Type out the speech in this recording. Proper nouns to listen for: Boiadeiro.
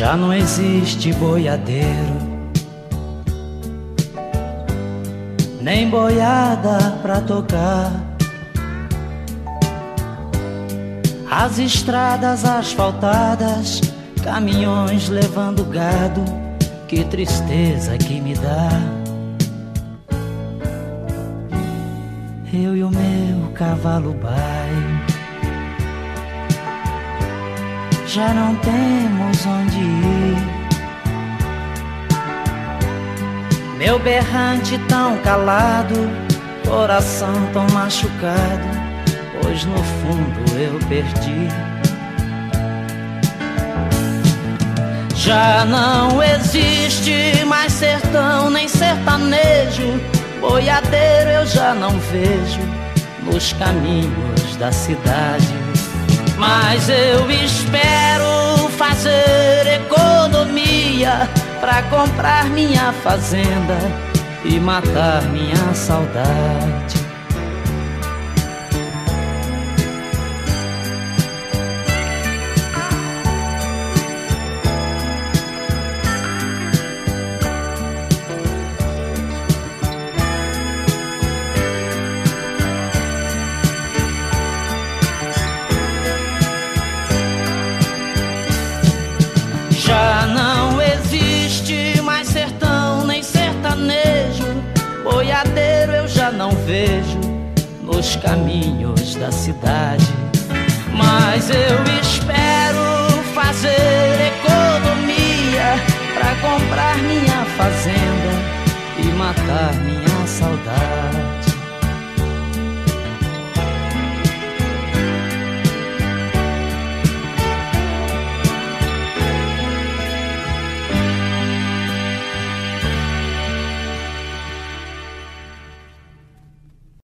Já não existe boiadeiro, nem boiada pra tocar. As estradas asfaltadas, caminhões levando gado, que tristeza que me dá. Eu e o meu cavalo baio, já não temos onde ir. Meu berrante tão calado, coração tão machucado, pois no fundo eu perdi. Já não existe mais sertão nem sertanejo, boiadeiro eu já não vejo nos caminhos da cidade. Mas eu espero fazer economia pra comprar minha fazenda e matar minha saudade. Já não existe mais sertão nem sertanejo, boiadeiro eu já não vejo nos caminhos da cidade. Mas eu espero fazer economia pra comprar minha fazenda e matar minha saudade.